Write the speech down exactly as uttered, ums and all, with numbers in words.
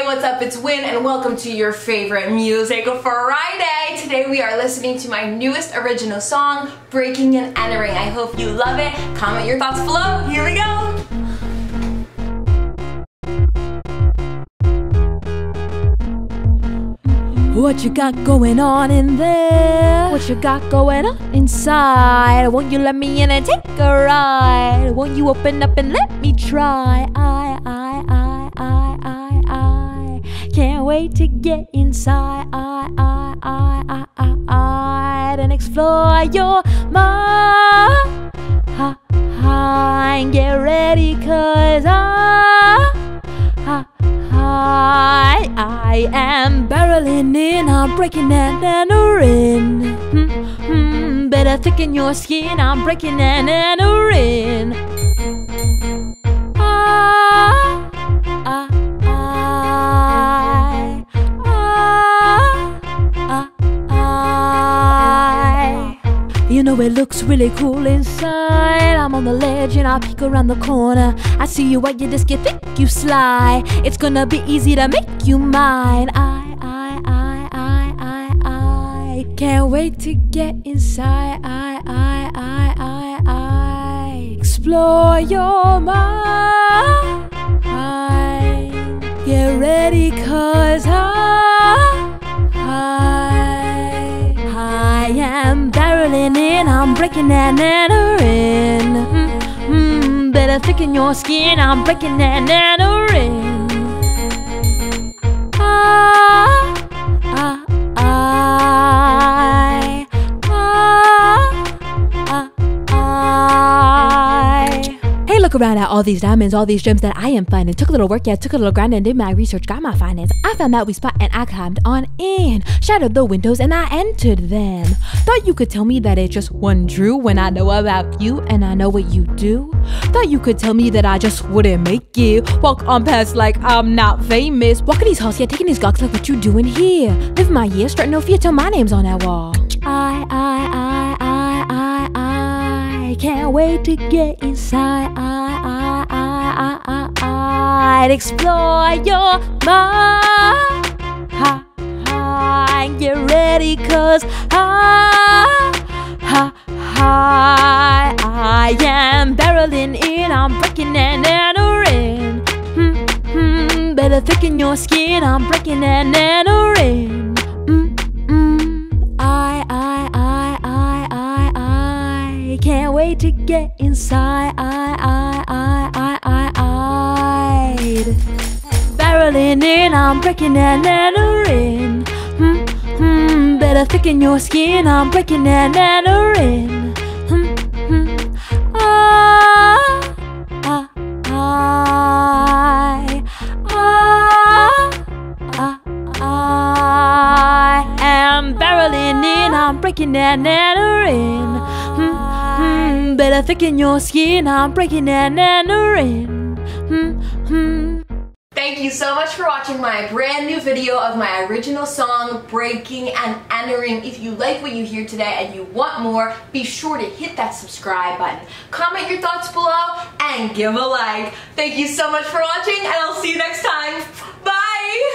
Hey, what's up? It's Wynn and welcome to your favorite Music Friday. Today we are listening to my newest original song, Breaking and Entering. I hope you love it. Comment your thoughts below. Here we go. What you got going on in there? What you got going on inside? Won't you let me in and take a ride? Won't you open up and let me try? I, I, I, I, I, I can't wait to get inside. I, I, I, I, I, I and explore your mind. Get ready, cause I, I, I, I am barreling in, I'm breaking and entering. Mm -hmm. Better thicken your skin, I'm breaking and entering. I, I, I, I, I, I. You know it looks really cool inside. I'm on the ledge and I peek around the corner. I see you out, you just get thick, you slide. It's gonna be easy to make you mine. I, I, I, I, I, I can't wait to get inside. I, I, I, I, I explore your mind. Get ready, cause I, I, I am barreling in, I'm breaking and entering. Mm-hmm. Better thicken your skin, I'm breaking and entering. Look around at all these diamonds, all these gems that I am finding. Took a little work, yeah, took a little grind and did my research, got my finance. I found that we spot and I climbed on in. Shattered the windows and I entered them. Thought you could tell me that it just wasn't true when I know about you and I know what you do. Thought you could tell me that I just wouldn't make it. Walk on past like I'm not famous. Walking these halls, yeah, taking these gawks like what you doing here. Live my year, strutting no fear till my name's on that wall. I, I, I, I, I, I. I can't wait to get inside. I, I, I, I, I, I'd explore your mind. I, I, get ready, cause I, I, I, I am barreling in. I'm breaking and entering. Mm, mm, better thicken your skin. I'm breaking and entering. Mm, mm, I, I, I. Can't wait to get inside. I, I, I, I, I, I. Barreling in, I'm breaking and entering. Mm, mm, better thicken your skin, I'm breaking and entering. Mm, mm. I, I, I, I, I, I am barreling in, I'm breaking and entering. Mm, Mm, better thicken your skin, I'm breaking and entering. Mm-hmm. Thank you so much for watching my brand new video of my original song, Breaking and Entering. If you like what you hear today and you want more, be sure to hit that subscribe button. Comment your thoughts below and give a like. Thank you so much for watching and I'll see you next time. Bye!